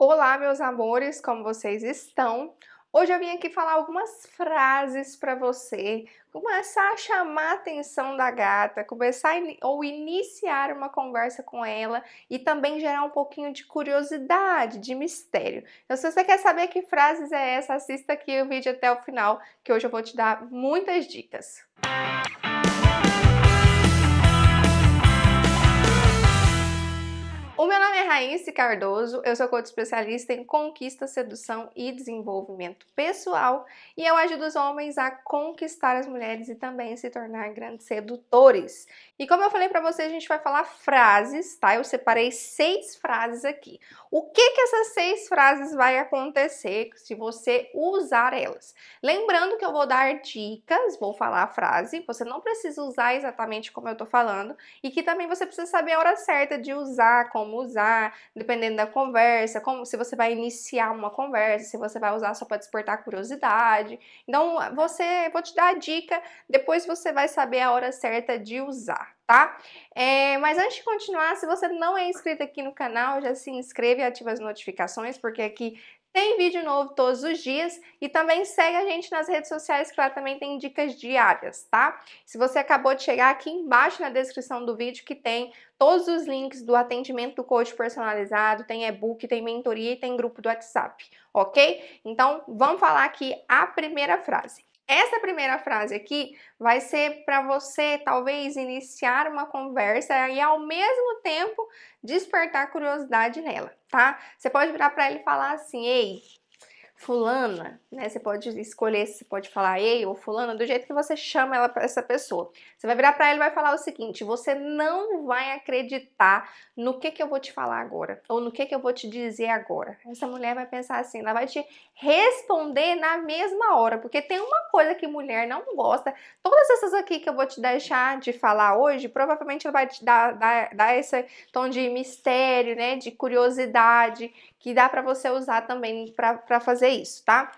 Olá, meus amores, como vocês estão? Hoje eu vim aqui falar algumas frases para você começar a chamar a atenção da gata, começar ou iniciar uma conversa com ela e também gerar um pouquinho de curiosidade, de mistério. Então, se você quer saber que frases é essa, assista aqui o vídeo até o final, que hoje eu vou te dar muitas dicas. O meu nome é Raíssa Cardoso, eu sou coach especialista em conquista, sedução e desenvolvimento pessoal e eu ajudo os homens a conquistar as mulheres e também se tornar grandes sedutores. E como eu falei pra vocês, a gente vai falar frases, tá? Eu separei 6 frases aqui. O que essas 6 frases vai acontecer se você usar elas? Lembrando que eu vou dar dicas, vou falar a frase, você não precisa usar exatamente como eu tô falando e que também você precisa saber a hora certa de usar, como usar, dependendo da conversa, como se você vai iniciar uma conversa, se você vai usar só para despertar curiosidade. Então, vou te dar a dica, depois você vai saber a hora certa de usar, tá? Mas antes de continuar, se você não é inscrito aqui no canal, já se inscreve e ativa as notificações, porque aqui tem vídeo novo todos os dias e também segue a gente nas redes sociais, que lá também tem dicas diárias, tá? Se você acabou de chegar, aqui embaixo na descrição do vídeo que tem todos os links do atendimento do coach personalizado, tem e-book, tem mentoria e tem grupo do WhatsApp, ok? Então, vamos falar aqui a primeira frase. Essa primeira frase aqui vai ser para você, talvez, iniciar uma conversa e, ao mesmo tempo, despertar curiosidade nela, tá? Você pode virar para ele e falar assim, ei, fulana, né? Você pode escolher, você pode falar ei ou fulana, do jeito que você chama ela, essa pessoa. Você vai virar para ela e vai falar o seguinte, você não vai acreditar no que eu vou te falar agora, ou no que eu vou te dizer agora. Essa mulher vai pensar assim, ela vai te responder na mesma hora, porque tem uma coisa que mulher não gosta. Todas essas aqui que eu vou te deixar de falar hoje, provavelmente ela vai te dar esse tom de mistério, né, de curiosidade, que dá pra você usar também pra fazer isso, tá?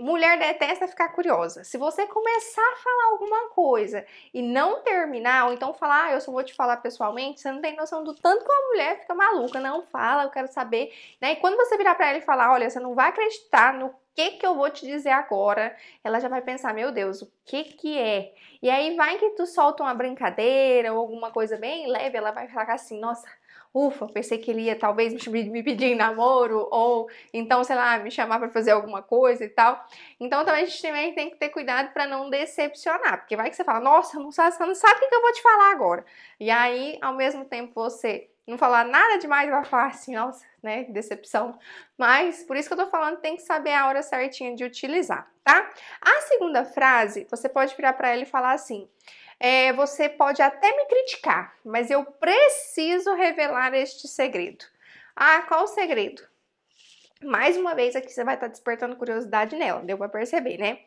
Mulher detesta ficar curiosa. Se você começar a falar alguma coisa e não terminar, ou então falar, eu só vou te falar pessoalmente, você não tem noção do tanto que uma mulher fica maluca, não fala, eu quero saber, né? E quando você virar pra ela e falar, olha, você não vai acreditar no que eu vou te dizer agora, ela já vai pensar, meu Deus, o que é? E aí vai que tu solta uma brincadeira ou alguma coisa bem leve, ela vai falar assim, nossa, ufa, pensei que ele ia talvez me pedir em namoro ou então, sei lá, me chamar pra fazer alguma coisa e tal. Então também a gente também tem que ter cuidado pra não decepcionar, porque vai que você fala, nossa, você não sabe o que eu vou te falar agora. E aí, ao mesmo tempo, você não falar nada demais, vai falar assim, nossa, né, que decepção. Mas, por isso que eu tô falando, tem que saber a hora certinha de utilizar, tá? A segunda frase, você pode virar pra ela e falar assim, você pode até me criticar, mas eu preciso revelar este segredo. Ah, qual o segredo? Mais uma vez aqui você vai estar despertando curiosidade nela, deu pra perceber, né?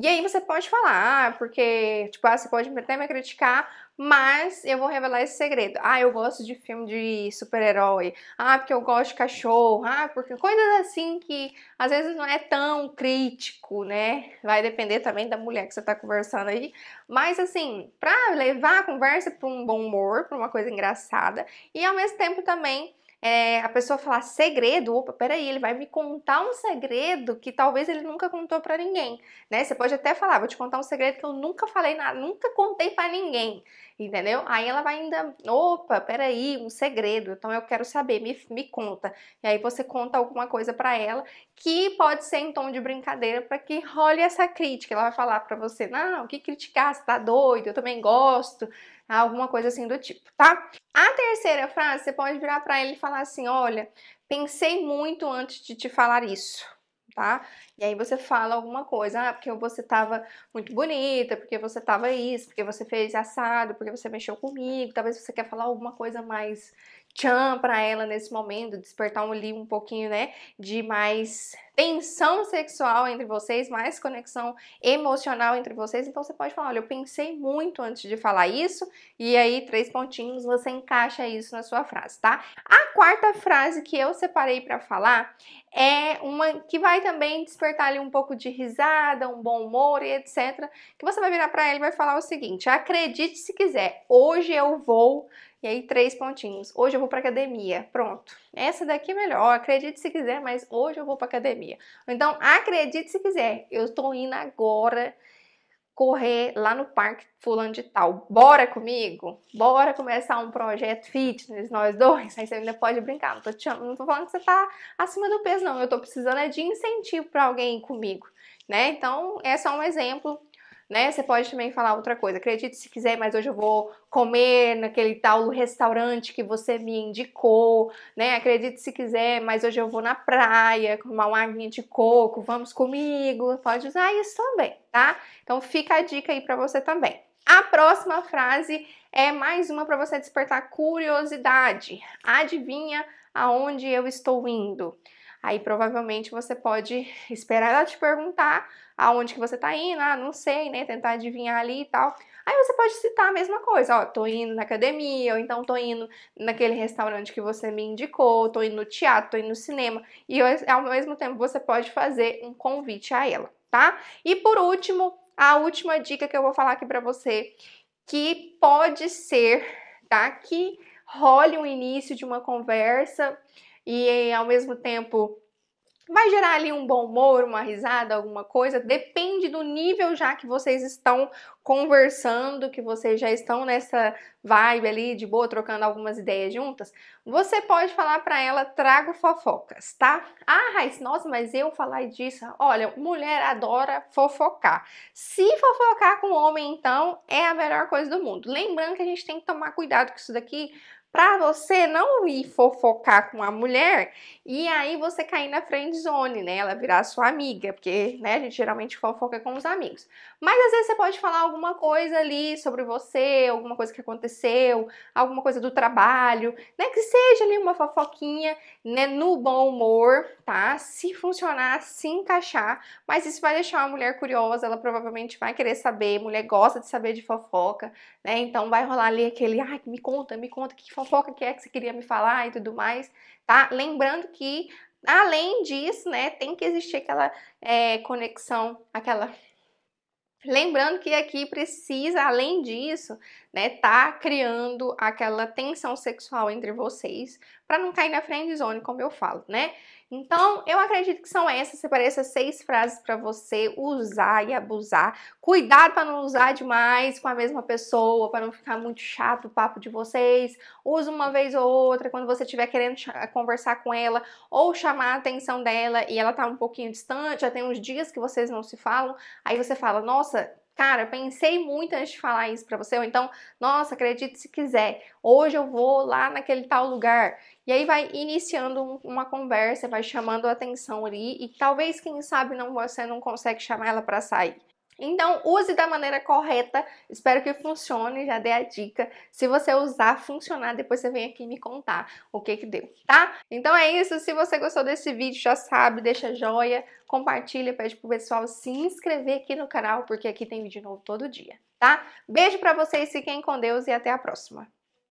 E aí você pode falar, porque, tipo, você pode até me criticar, mas eu vou revelar esse segredo. Ah, eu gosto de filme de super-herói. Ah, porque eu gosto de cachorro. Ah, porque coisas assim que às vezes não é tão crítico, né? Vai depender também da mulher que você tá conversando aí. Mas assim, pra levar a conversa pra um bom humor, pra uma coisa engraçada. E ao mesmo tempo também, a pessoa falar segredo, opa, peraí, ele vai me contar um segredo que talvez ele nunca contou pra ninguém, né? Você pode até falar, vou te contar um segredo que eu nunca falei nada, nunca contei pra ninguém, entendeu? Aí ela vai ainda, opa, peraí, um segredo, então eu quero saber, me conta. E aí você conta alguma coisa pra ela que pode ser em tom de brincadeira pra que role essa crítica. Ela vai falar pra você, não, que criticar, você tá doido, eu também gosto, alguma coisa assim do tipo, tá? A terceira frase, você pode virar pra ele e falar assim, olha, pensei muito antes de te falar isso, tá? E aí você fala alguma coisa, ah, porque você tava muito bonita, porque você tava isso, porque você fez assado, porque você mexeu comigo, talvez você quer falar alguma coisa mais tchan pra ela nesse momento, despertar ali um pouquinho, né, de mais tensão sexual entre vocês, mais conexão emocional entre vocês. Então você pode falar, olha, eu pensei muito antes de falar isso, e aí 3 pontinhos, você encaixa isso na sua frase, tá? A quarta frase que eu separei pra falar é uma que vai também despertar ali um pouco de risada, um bom humor e etc, que você vai virar pra ela e vai falar o seguinte, acredite se quiser, hoje eu vou e aí 3 pontinhos. Hoje eu vou pra academia, pronto. Essa daqui é melhor, acredite se quiser, mas hoje eu vou pra academia. Então, acredite se quiser, eu tô indo agora correr lá no parque fulano de tal. Bora comigo? Bora começar um projeto fitness, nós dois? Aí você ainda pode brincar, não tô falando que você tá acima do peso, não. Eu tô precisando é de incentivo pra alguém ir comigo, né? Então, é só um exemplo. Né? Você pode também falar outra coisa, acredite se quiser, mas hoje eu vou comer naquele tal restaurante que você me indicou, né? Acredite se quiser, mas hoje eu vou na praia, tomar uma aguinha de coco, vamos comigo, pode usar isso também, tá? Então fica a dica aí pra você também. A próxima frase é mais uma pra você despertar curiosidade, adivinha aonde eu estou indo? Aí provavelmente você pode esperar ela te perguntar aonde que você tá indo, ah, não sei, né, tentar adivinhar ali e tal. Aí você pode citar a mesma coisa, ó, tô indo na academia, ou então tô indo naquele restaurante que você me indicou, tô indo no teatro, tô indo no cinema, e ao mesmo tempo você pode fazer um convite a ela, tá? E por último, a última dica que eu vou falar aqui pra você, que pode ser, tá, que role o início de uma conversa, e ao mesmo tempo vai gerar ali um bom humor, uma risada, alguma coisa, depende do nível já que vocês estão conversando, que vocês já estão nessa vibe ali de boa, trocando algumas ideias juntas. Você pode falar pra ela, trago fofocas, tá? Ah, Raíssa, nossa, mas eu falar disso, olha, mulher adora fofocar. Se fofocar com homem, então, é a melhor coisa do mundo. Lembrando que a gente tem que tomar cuidado com isso daqui, pra você não ir fofocar com a mulher e aí você cair na friend zone, né? Ela virar sua amiga, porque, né, a gente geralmente fofoca com os amigos. Mas às vezes você pode falar alguma coisa ali sobre você, alguma coisa que aconteceu, alguma coisa do trabalho, né? Que seja ali uma fofoquinha, né? No bom humor, tá? Se funcionar, se encaixar. Mas isso vai deixar a mulher curiosa, ela provavelmente vai querer saber, mulher gosta de saber de fofoca, né? Então vai rolar ali aquele, ai, me conta que fofoca que é que você queria me falar e tudo mais, tá? Lembrando que, além disso, né, tem que existir aquela conexão, aquela... Lembrando que aqui precisa, além disso, né, tá criando aquela tensão sexual entre vocês, pra não cair na friend zone, como eu falo, né? Então, eu acredito que são essas, separei essas 6 frases pra você usar e abusar. Cuidado pra não usar demais com a mesma pessoa, pra não ficar muito chato o papo de vocês. Usa uma vez ou outra, quando você estiver querendo conversar com ela ou chamar a atenção dela e ela tá um pouquinho distante, já tem uns dias que vocês não se falam, aí você fala, nossa... Cara, pensei muito antes de falar isso pra você, ou então, nossa, acredite se quiser, hoje eu vou lá naquele tal lugar. E aí vai iniciando uma conversa, vai chamando a atenção ali e talvez, quem sabe, você não consegue chamar ela pra sair. Então, use da maneira correta, espero que funcione, já dei a dica. Se você usar, funcionar, depois você vem aqui me contar o que que deu, tá? Então é isso, se você gostou desse vídeo, já sabe, deixa joia, compartilha, pede pro pessoal se inscrever aqui no canal, porque aqui tem vídeo novo todo dia, tá? Beijo pra vocês, fiquem com Deus e até a próxima!